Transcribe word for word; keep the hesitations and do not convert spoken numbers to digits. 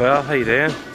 Well, how you doing?